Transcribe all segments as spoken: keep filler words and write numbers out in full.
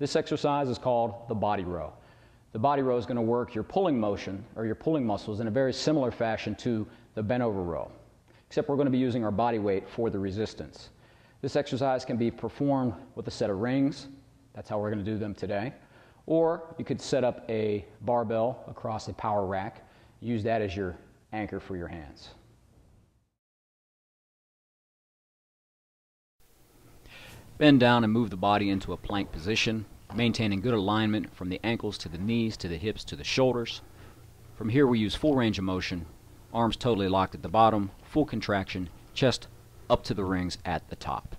This exercise is called the body row. The body row is going to work your pulling motion or your pulling muscles in a very similar fashion to the bent over row, except we're going to be using our body weight for the resistance. This exercise can be performed with a set of rings. That's how we're going to do them today. Or you could set up a barbell across a power rack. Use that as your anchor for your hands. Bend down and move the body into a plank position, maintaining good alignment from the ankles to the knees, to the hips, to the shoulders. From here we use full range of motion, arms totally locked at the bottom, full contraction, chest up to the rings at the top.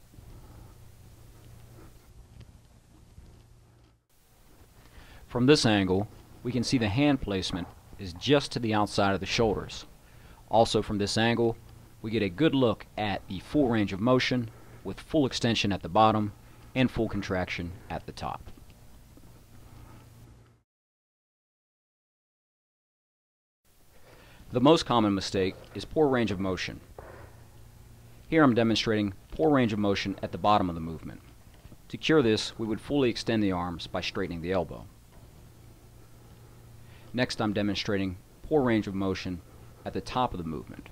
From this angle, we can see the hand placement is just to the outside of the shoulders. Also from this angle, we get a good look at the full range of motion, with full extension at the bottom and full contraction at the top. The most common mistake is poor range of motion. Here I'm demonstrating poor range of motion at the bottom of the movement. To cure this, we would fully extend the arms by straightening the elbow. Next, I'm demonstrating poor range of motion at the top of the movement.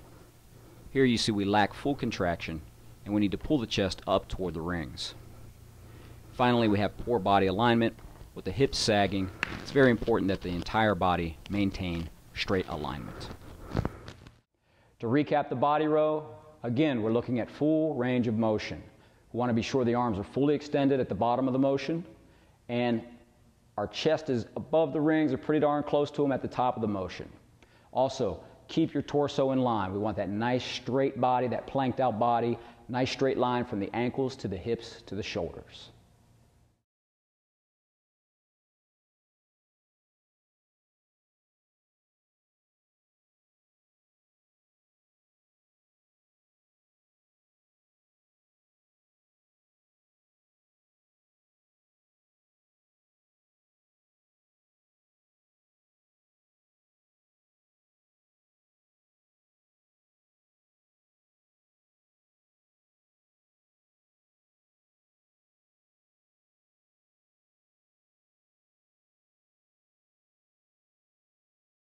Here you see we lack full contraction, and we need to pull the chest up toward the rings. Finally, we have poor body alignment with the hips sagging. It's very important that the entire body maintain straight alignment. To recap the body row, again, we're looking at full range of motion. We want to be sure the arms are fully extended at the bottom of the motion, and our chest is above the rings or pretty darn close to them at the top of the motion. Also, keep your torso in line. We want that nice straight body, that planked out body, nice straight line from the ankles to the hips to the shoulders.